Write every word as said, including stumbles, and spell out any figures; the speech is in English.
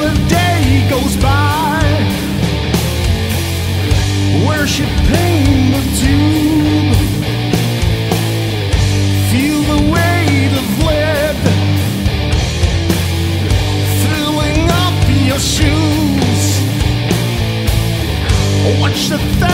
another day goes by. Worshipping the tube, feel the weight of lead filling up your shoes. Watch the